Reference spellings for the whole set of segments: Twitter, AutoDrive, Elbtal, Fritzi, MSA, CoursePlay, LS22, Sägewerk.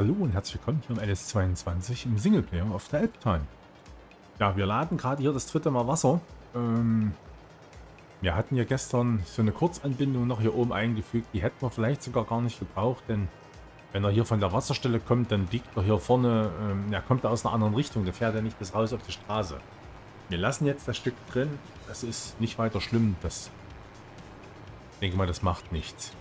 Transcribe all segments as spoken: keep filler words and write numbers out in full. Hallo und herzlich willkommen hier im L S zweiundzwanzig im Singleplayer auf der Elbtal. Ja, wir laden gerade hier das dritte Mal Wasser. Ähm, wir hatten ja gestern so eine Kurzanbindung noch hier oben eingefügt. Die hätten wir vielleicht sogar gar nicht gebraucht, denn wenn er hier von der Wasserstelle kommt, dann liegt er hier vorne, ähm, er kommt aus einer anderen Richtung, der fährt ja nicht bis raus auf die Straße. Wir lassen jetzt das Stück drin, das ist nicht weiter schlimm, das, ich denke mal, das macht nichts.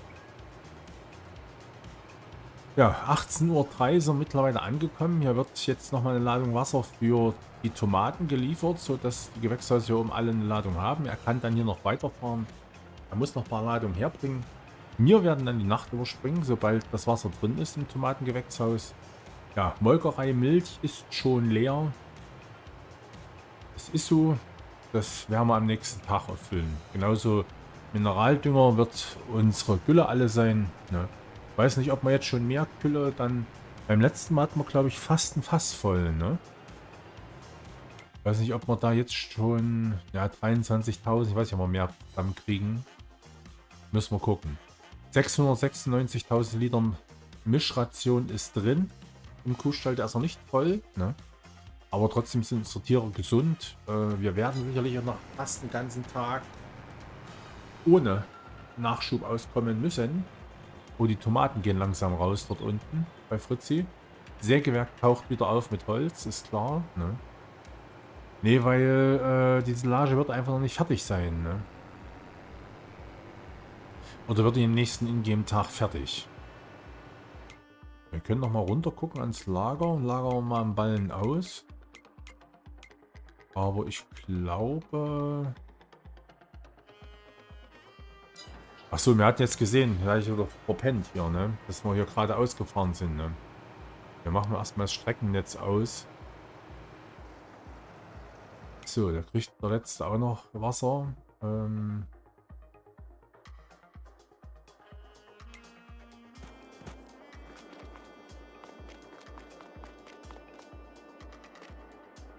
Ja, achtzehn Uhr drei ist er mittlerweile angekommen, hier wird jetzt nochmal eine Ladung Wasser für die Tomaten geliefert, sodass die Gewächshäuser hier oben alle eine Ladung haben. Er kann dann hier noch weiterfahren, er muss noch ein paar Ladungen herbringen. Wir werden dann die Nacht überspringen, sobald das Wasser drin ist im Tomatengewächshaus. Ja, Molkerei Milch ist schon leer. Das ist so. Das werden wir am nächsten Tag erfüllen. Genauso Mineraldünger wird unsere Gülle alle sein. Ne? Ich weiß nicht, ob wir jetzt schon mehr Gülle dann... Beim letzten Mal hatten wir, glaube ich, fast ein Fass voll. Ne? Ich weiß nicht, ob wir da jetzt schon... Ja, dreiundzwanzigtausend, ich weiß nicht, ob wir mehr zusammen kriegen. Müssen wir gucken. sechshundertsechsundneunzigtausend Liter Mischration ist drin. Im Kuhstall, der ist noch nicht voll. Ne? Aber trotzdem sind unsere Tiere gesund. Äh, wir werden sicherlich noch fast den ganzen Tag ohne Nachschub auskommen müssen. Oh, die Tomaten gehen langsam raus dort unten bei Fritzi. Sägewerk taucht wieder auf mit Holz, ist klar. Ne, nee, weil äh, die Silage wird einfach noch nicht fertig sein. Ne? Oder wird in den nächsten Ingame-Tag fertig. Wir können noch mal runter gucken ans Lager. Lagern wir mal einen Ballen aus. Aber ich glaube... Achso, wir hatten jetzt gesehen, vielleicht oder verpennt hier, ne? Dass wir hier gerade ausgefahren sind. Ne? Wir machen erstmal das Streckennetz aus. So, da kriegt der letzte auch noch Wasser. Ähm...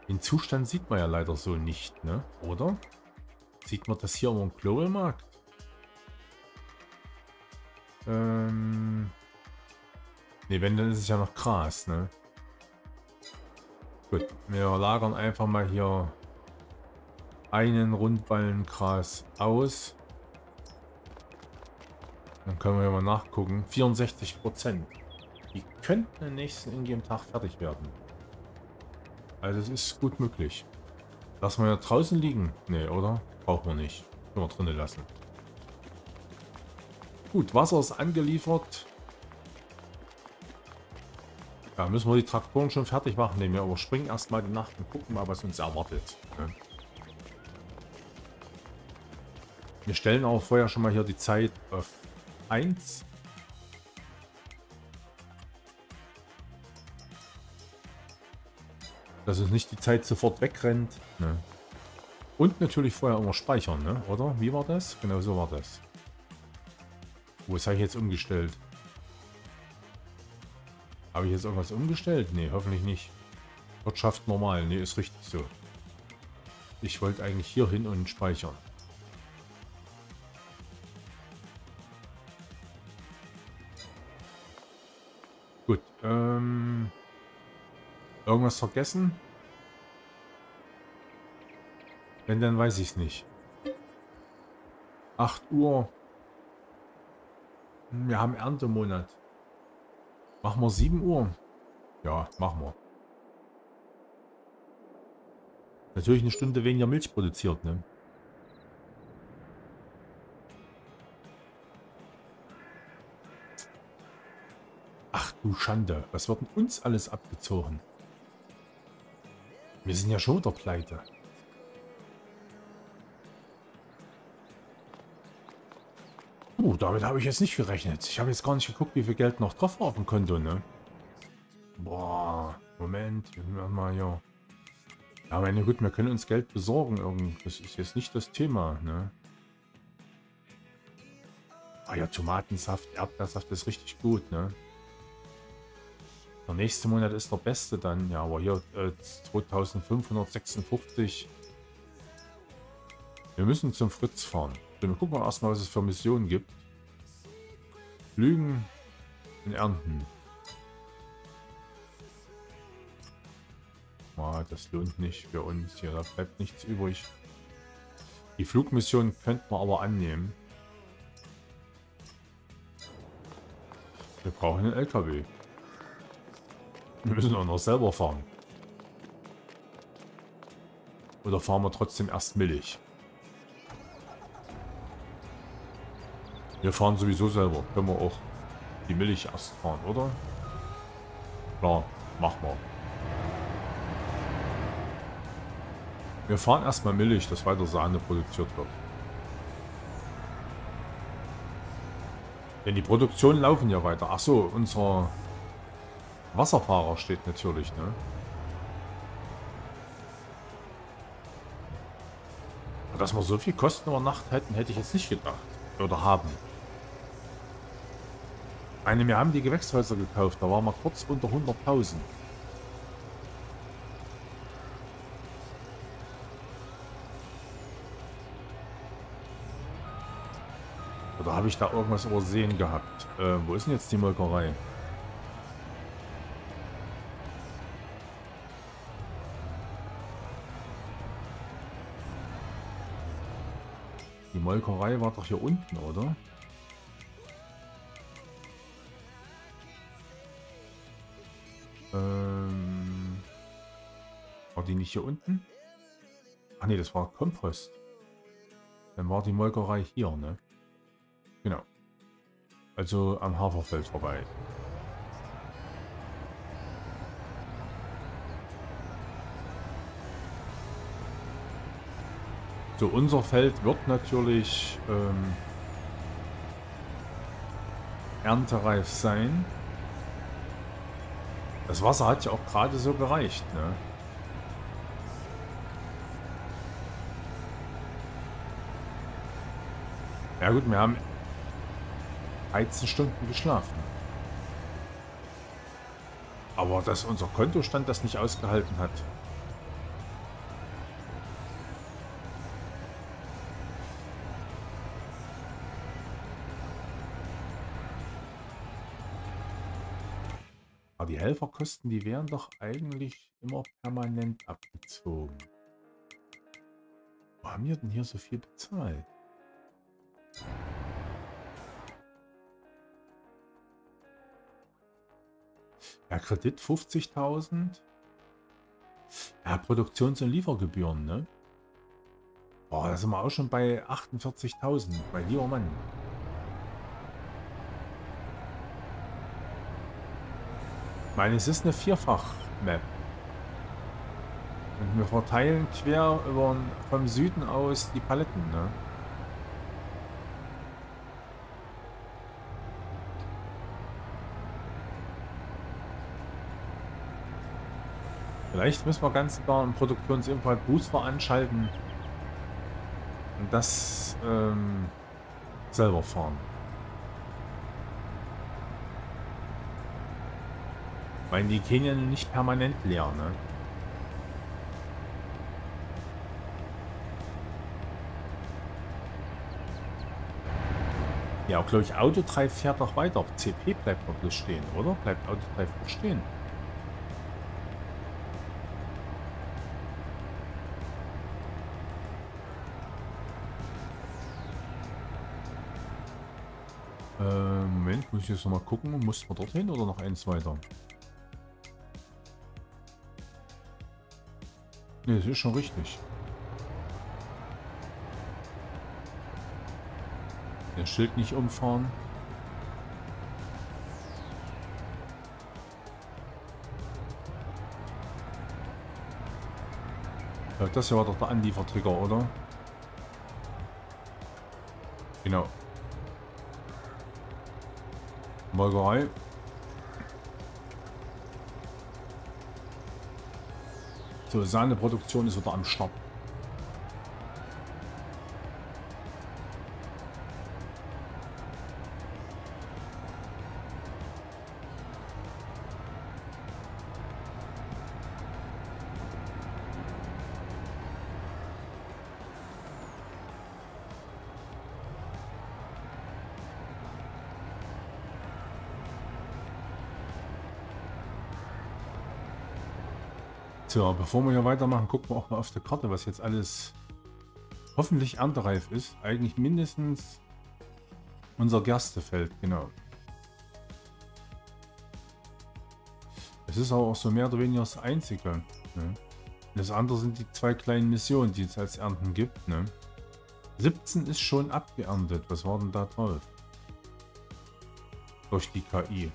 Den Zustand sieht man ja leider so nicht, ne? Oder? Sieht man das hier am Globalmarkt? Ähm. Ne, wenn, dann ist es ja noch Gras, ne? Gut, wir lagern einfach mal hier einen Rundballen Gras aus. Dann können wir hier mal nachgucken. vierundsechzig Prozent. Die könnten am nächsten Ingame-Tag fertig werden. Also es ist gut möglich. Lassen wir ja draußen liegen? Nee, oder? Brauchen wir nicht. Können wir drinnen lassen. Gut, Wasser ist angeliefert. Da ja, müssen wir die Traktoren schon fertig machen. Nee, wir überspringen erstmal die Nacht und gucken mal, was uns erwartet. Ne? Wir stellen auch vorher schon mal hier die Zeit auf eins. Dass uns nicht die Zeit sofort wegrennt. Ne? Und natürlich vorher immer speichern, ne? Oder? Wie war das? Genau so war das. Wo habe ich jetzt umgestellt? Habe ich jetzt irgendwas umgestellt? Ne, hoffentlich nicht. Wirtschaft normal. Ne, ist richtig so. Ich wollte eigentlich hier hin und speichern. Gut. Ähm... Irgendwas vergessen? Wenn, dann weiß ich es nicht. acht Uhr. Wir haben Erntemonat. Machen wir sieben Uhr? Ja, machen wir. Natürlich eine Stunde weniger Milch produziert, ne? Ach du Schande. Was wird denn uns alles abgezogen? Wir sind ja schon wieder pleite. Uh, damit habe ich jetzt nicht gerechnet. Ich habe jetzt gar nicht geguckt, wie viel Geld noch drauf war auf dem Konto, ne? Boah, Moment, wir machen mal hier. Ja, meine Güte, wir können uns Geld besorgen irgendwie. Das ist jetzt nicht das Thema, ne? Ah ja, Tomatensaft, Erdbeersaft ist richtig gut, ne? Der nächste Monat ist der beste dann. Ja, aber hier äh, zweitausendfünfhundertsechsundfünfzig. Wir müssen zum Fritz fahren. Dann gucken wir erstmal, was es für Missionen gibt. Pflügen und Ernten. mal, das lohnt nicht für uns hier, da bleibt nichts übrig. Die Flugmission könnten wir aber annehmen. Wir brauchen einen L K W. Wir müssen auch noch selber fahren. Oder fahren wir trotzdem erst millig? Wir fahren sowieso selber. Können wir auch die Milch erst fahren, oder? Klar, machen wir. Wir fahren erstmal Milch, dass weiter Sahne produziert wird. Denn die Produktionen laufen ja weiter. Achso, unser Wasserfahrer steht natürlich, ne? Dass wir so viel Kosten über Nacht hätten, hätte ich jetzt nicht gedacht. Oder haben. Eine, wir haben die Gewächshäuser gekauft. Da waren wir kurz unter hunderttausend. Oder habe ich da irgendwas übersehen gehabt? Äh, wo ist denn jetzt die Molkerei? Die Molkerei war doch hier unten, oder? Ähm, war die nicht hier unten? Ach ne, das war Kompost. Dann war die Molkerei hier, ne? Genau. Also am Haferfeld vorbei. So, unser Feld wird natürlich ähm, erntereif sein. Das Wasser hat ja auch gerade so gereicht, ne? Ja gut, wir haben dreizehn Stunden geschlafen. Aber dass unser Kontostand das nicht ausgehalten hat. Die Helferkosten, die wären doch eigentlich immer permanent abgezogen. Wo haben wir denn hier so viel bezahlt? Ja, Kredit fünfzigtausend. Ja, Produktions- und Liefergebühren, ne? Boah, da sind wir auch schon bei achtundvierzigtausend, mein lieber Mann. Ich meine, es ist eine Vierfach-Map. Und wir verteilen quer über, vom Süden aus die Paletten, ne? Vielleicht müssen wir ganz klar einen Produktionsinput-Booster anschalten und das ähm, selber fahren. Weil die gehen ja nicht permanent leer, ne? Ja, glaube ich, AutoDrive fährt noch weiter. C P bleibt noch bloß stehen, oder? Bleibt AutoDrive noch stehen. Äh, Moment, muss ich jetzt nochmal gucken. Muss man dorthin oder noch eins weiter? Nee, das ist schon richtig. Das Schild nicht umfahren. Ja, das hier war doch der Anliefertrigger, oder? Genau. Molkerei. So, seine Produktion ist wieder am Start. So, bevor wir hier weitermachen, gucken wir auch mal auf der Karte, was jetzt alles hoffentlich erntereif ist. Eigentlich mindestens unser Gerstefeld, genau. Es ist aber auch so mehr oder weniger das Einzige. Ne? Das andere sind die zwei kleinen Missionen, die es als Ernten gibt. Ne? siebzehn ist schon abgeerntet. Was war denn da drauf? Durch die K I.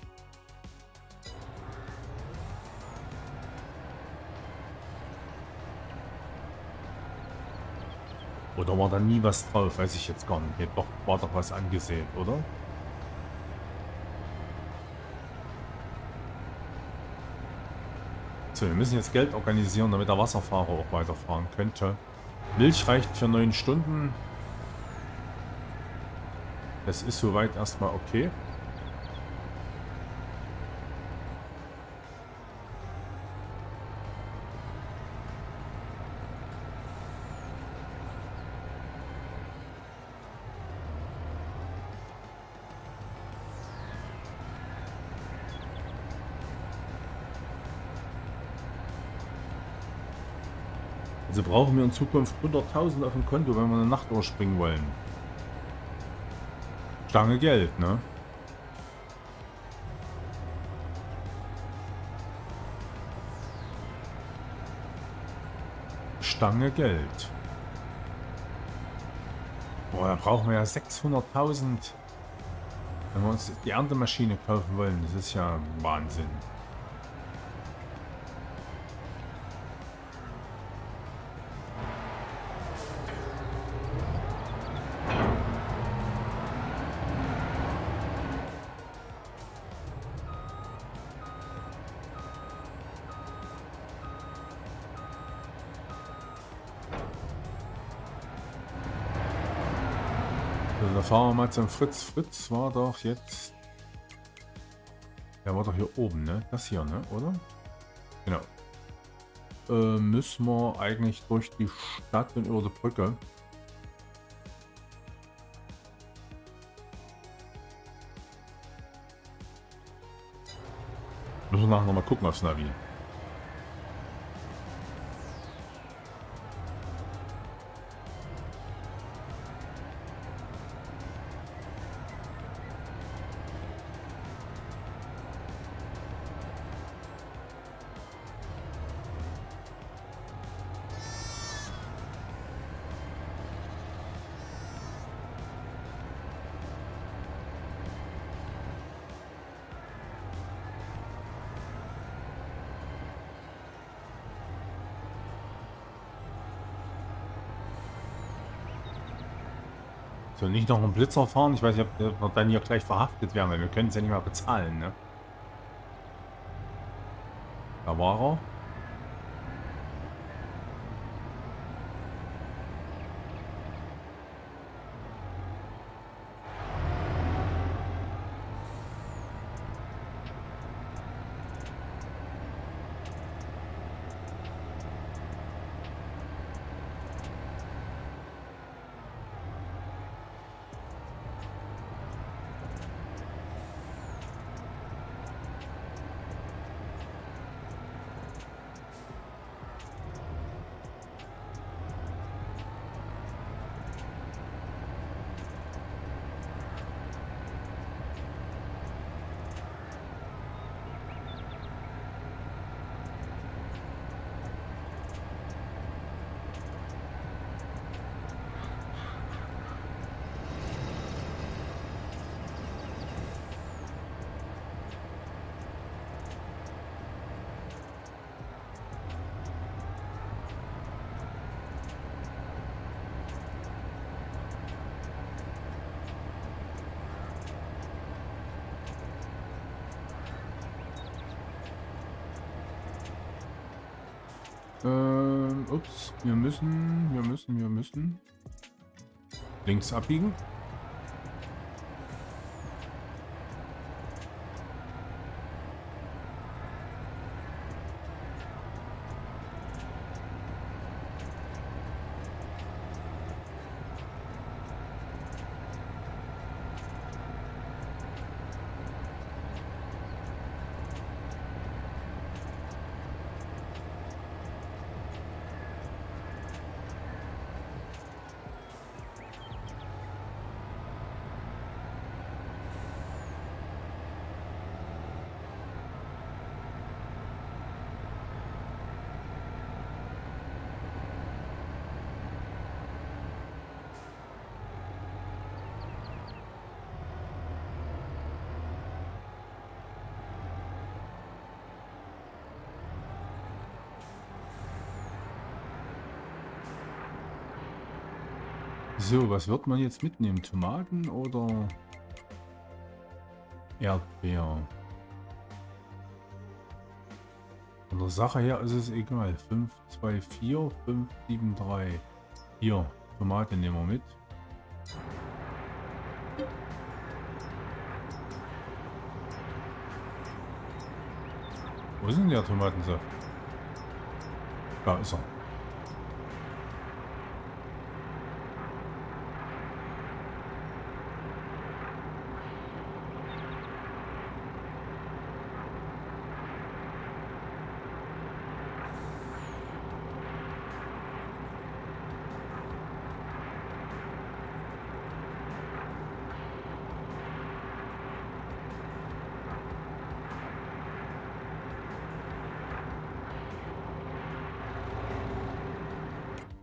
Oder war da nie was drauf? Weiß ich jetzt gar nicht. Doch, war doch was angesehen, oder? So, wir müssen jetzt Geld organisieren, damit der Wasserfahrer auch weiterfahren könnte. Milch reicht für neun Stunden. Das ist soweit erstmal okay. Also brauchen wir in Zukunft hunderttausend auf dem Konto, wenn wir eine Nacht überspringen wollen. Stange Geld, ne? Stange Geld. Boah, da brauchen wir ja sechshunderttausend, wenn wir uns die Erntemaschine kaufen wollen. Das ist ja Wahnsinn. Fahren wir mal zum Fritz. Fritz war doch jetzt... Der war doch hier oben, ne? Das hier, ne? Oder? Genau. Äh, müssen wir eigentlich durch die Stadt und über die Brücke. Müssen wir nachher nochmal gucken aufs Navi. So, nicht noch einen Blitzer fahren. Ich weiß nicht, ob wir dann hier gleich verhaftet werden, weil wir können es ja nicht mehr bezahlen, ne? Da war er. Ähm, ups, wir müssen, wir müssen, wir müssen links abbiegen. So, was wird man jetzt mitnehmen? Tomaten oder Erdbeer? Von der Sache her ist es egal. fünf, zwei, vier, fünf, sieben, drei. Hier, Tomate nehmen wir mit. Wo ist denn der Tomatensaft? Da ist er.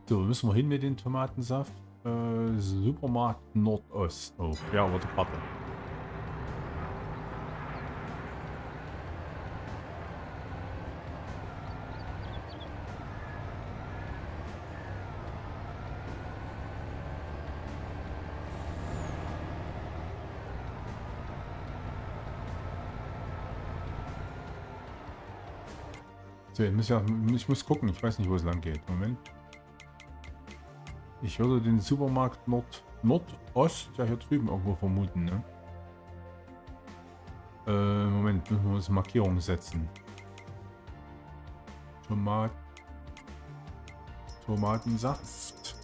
So, müssen wir hin mit dem Tomatensaft. Äh, Supermarkt Nordost. Oh, ja, aber die Pappe. So, ich muss, ja, ich muss gucken. Ich weiß nicht, wo es lang geht. Moment. Ich würde den Supermarkt Nord, Nordost ja hier drüben irgendwo vermuten, ne? Äh, Moment, müssen wir uns Markierung setzen. Tomat, Tomatensaft.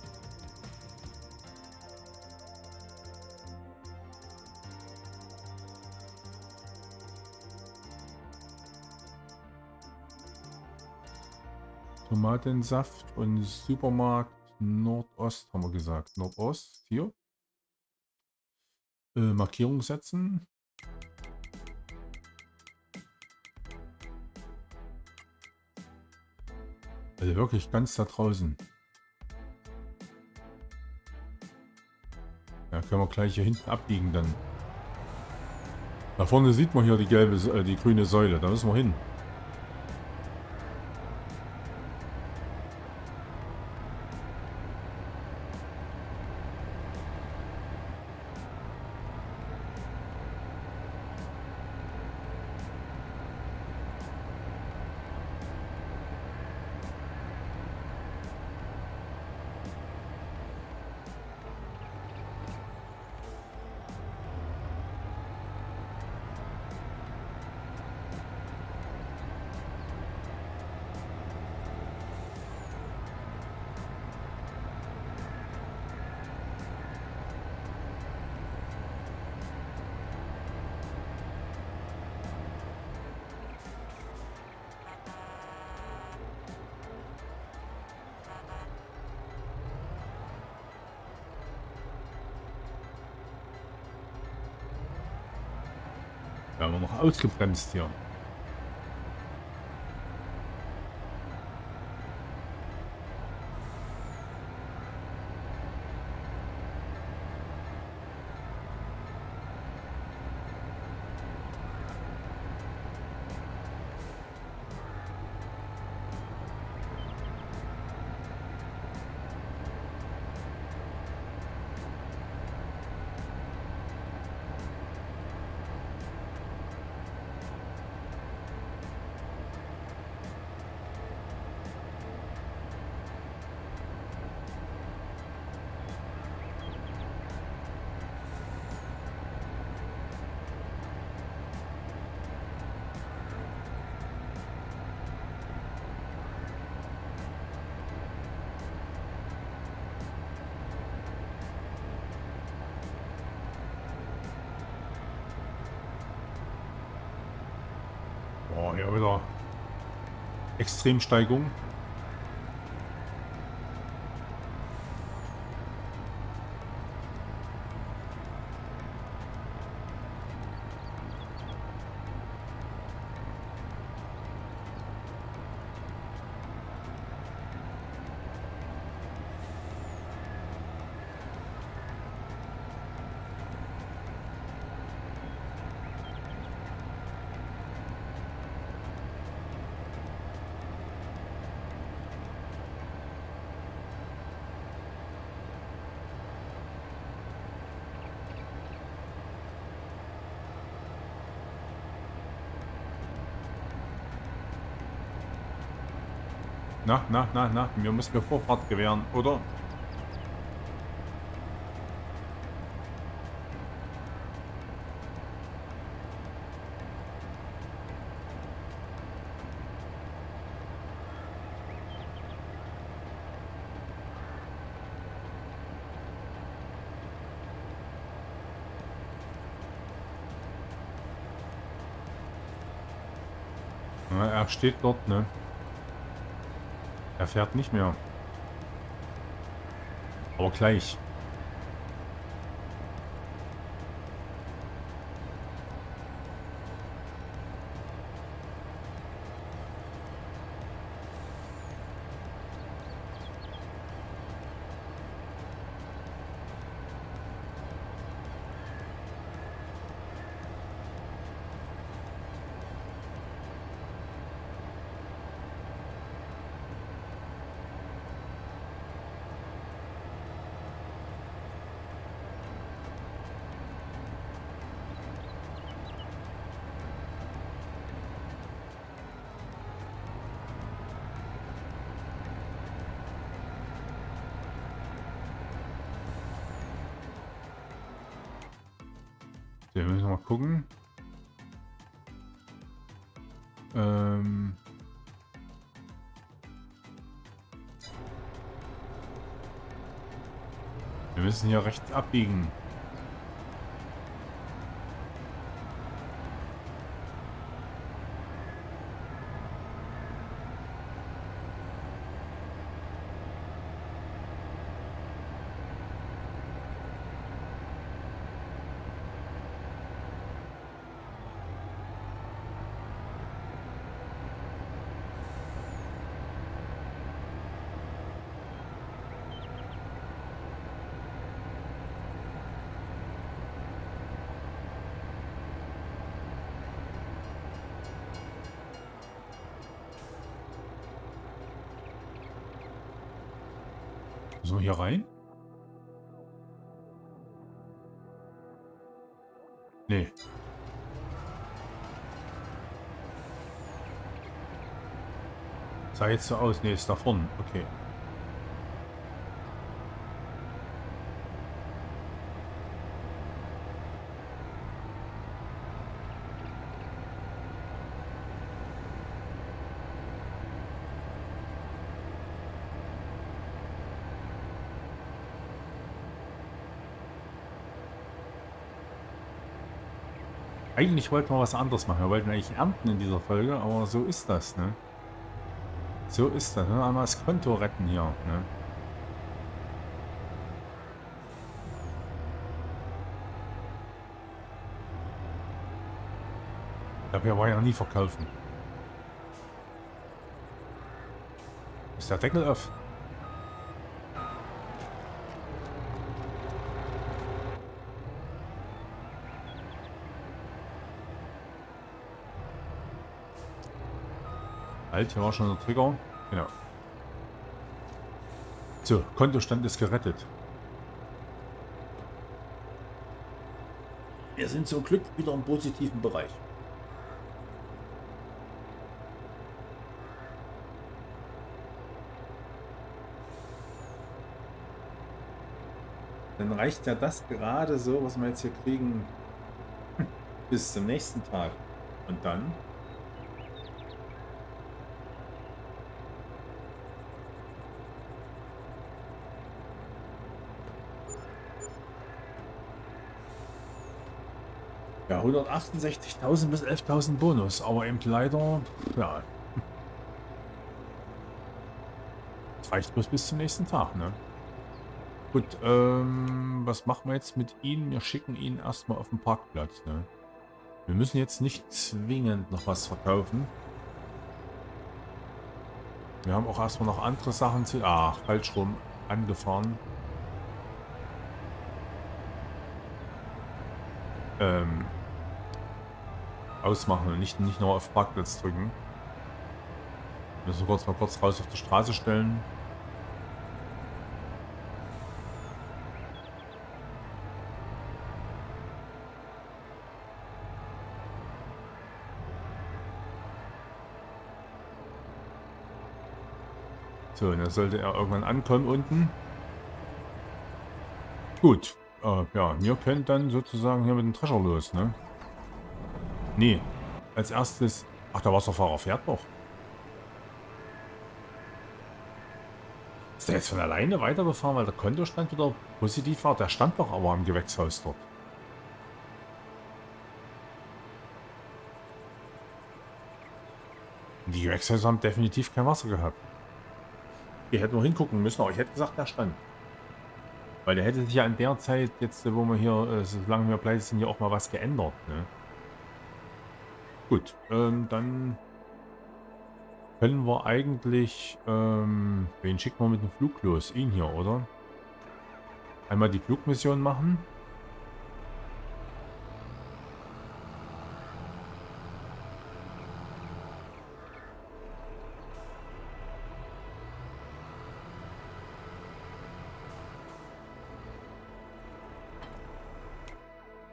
Tomatensaft und Supermarkt Nordost haben wir gesagt. Nordost hier. Äh, Markierung setzen. Also wirklich ganz da draußen. Ja, können wir gleich hier hinten abbiegen dann. Da vorne sieht man hier die gelbe, äh, die grüne Säule. Da müssen wir hin. Da haben wir noch ausgebremst hier. Ja, wieder Extremsteigung. na, na, na, na. Wir müssen mir Vorfahrt gewähren, oder? Er steht dort, ne? Er fährt nicht mehr. Aber gleich. Wir müssen mal gucken. Ähm wir müssen hier rechts abbiegen. So, hier rein? Nee. Sah jetzt so aus. Nee, ist da vorne. Okay. Eigentlich wollten wir was anderes machen. Wir wollten eigentlich ernten in dieser Folge, aber so ist das, ne? So ist das. Ne? Einmal das Konto retten hier, ne? Dabei war ja nie verkaufen. Ist der Deckel auf? Hier war schon der Trigger. Genau. So, Kontostand ist gerettet. Wir sind zum Glück wieder im positiven Bereich. Dann reicht ja das gerade so, was wir jetzt hier kriegen, bis zum nächsten Tag. Und dann... Ja, hundertachtundsechzigtausend bis elftausend Bonus, aber eben leider, ja. Das reicht bloß bis zum nächsten Tag, ne? Gut, ähm, was machen wir jetzt mit Ihnen? Wir schicken ihn erstmal auf den Parkplatz, ne? Wir müssen jetzt nicht zwingend noch was verkaufen. Wir haben auch erstmal noch andere Sachen zu... Ach, falsch rum angefahren. Ähm... ausmachen und nicht, nicht nur auf Parkplatz drücken. Müssen wir kurz mal kurz raus auf die Straße stellen. So, dann sollte er irgendwann ankommen unten. Gut. Äh, ja, wir können dann sozusagen hier mit dem Drescher los, ne? Nee. Als erstes... Ach, der Wasserfahrer fährt noch. Ist der jetzt von alleine weitergefahren, weil der Kontostand wieder positiv war? Der stand doch aber am Gewächshaus dort. Die Gewächshäuser haben definitiv kein Wasser gehabt. Hier hätten wir hingucken müssen, aber ich hätte gesagt, der stand. Weil der hätte sich ja in der Zeit, jetzt wo wir hier, solange wir bleiben, sind hier auch mal was geändert. Ne? Gut, ähm, dann können wir eigentlich, ähm, wen schicken wir mit dem Flug los? Ihn hier, oder? Einmal die Flugmission machen.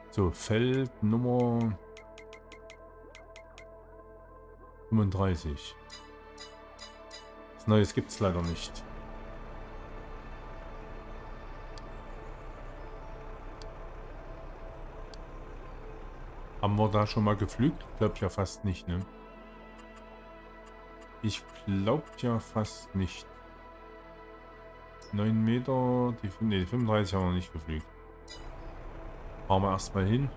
So, Feld Nummer fünfunddreißig. Was Neues gibt es leider nicht. Haben wir da schon mal geflügt? Glaub ja fast nicht, ne? Ich glaube ja fast nicht. neun Meter, die, nee, die fünfunddreißig haben wir noch nicht geflügt. Fahren wir erstmal hin.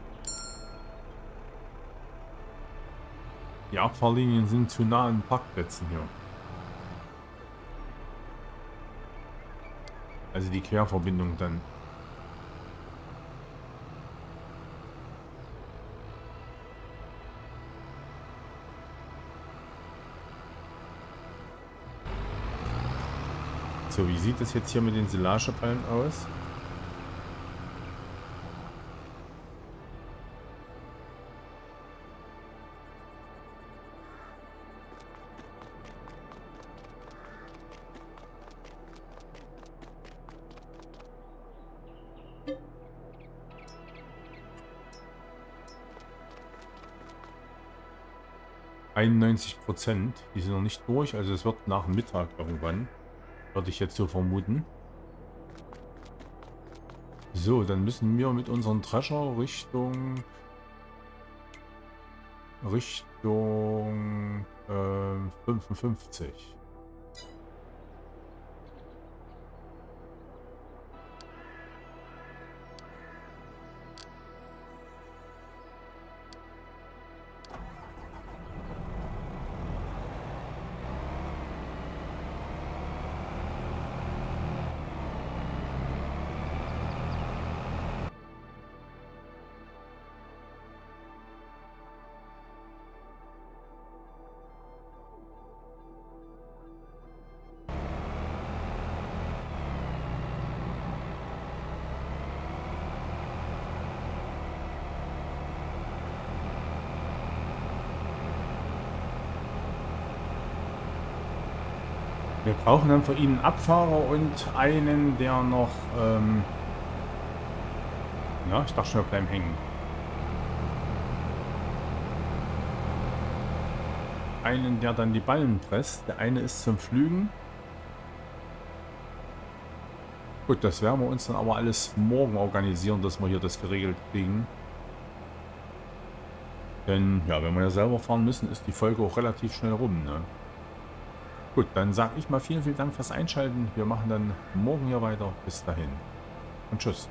Die Abfahrlinien sind zu nah an Parkplätzen hier. Also die Querverbindung dann. So, wie sieht es jetzt hier mit den Silageballen aus? einundneunzig Prozent, die sind noch nicht durch, also es wird nach Mittag irgendwann, würde ich jetzt so vermuten. So, dann müssen wir mit unserem Drescher Richtung Richtung äh, fünfundfünfzig. Wir brauchen dann für ihn einen Abfahrer und einen, der noch, ähm ja, ich dachte schon, wir bleiben hängen. Einen, der dann die Ballen presst. Der eine ist zum Flügen. Gut, das werden wir uns dann aber alles morgen organisieren, dass wir hier das geregelt kriegen. Denn, ja, wenn wir ja selber fahren müssen, ist die Folge auch relativ schnell rum, ne? Gut, dann sage ich mal vielen, vielen Dank fürs Einschalten. Wir machen dann morgen hier weiter. Bis dahin und tschüss.